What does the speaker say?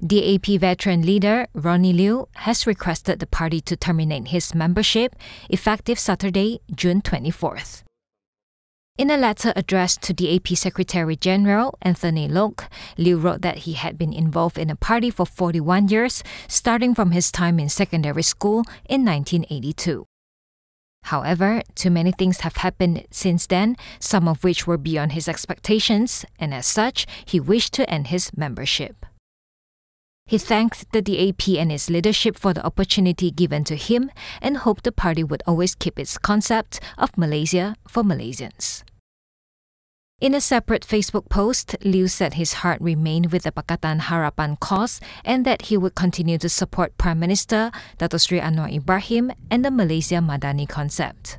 DAP veteran leader Ronnie Liu has requested the party to terminate his membership effective Saturday, June 24th. In a letter addressed to DAP Secretary-General Anthony Loke, Liu wrote that he had been involved in the party for 41 years, starting from his time in secondary school in 1982. However, too many things have happened since then, some of which were beyond his expectations, and as such, he wished to end his membership. He thanked the DAP and its leadership for the opportunity given to him and hoped the party would always keep its concept of Malaysia for Malaysians. In a separate Facebook post, Liu said his heart remained with the Pakatan Harapan cause and that he would continue to support Prime Minister Dato' Sri Anwar Ibrahim and the Malaysia Madani concept.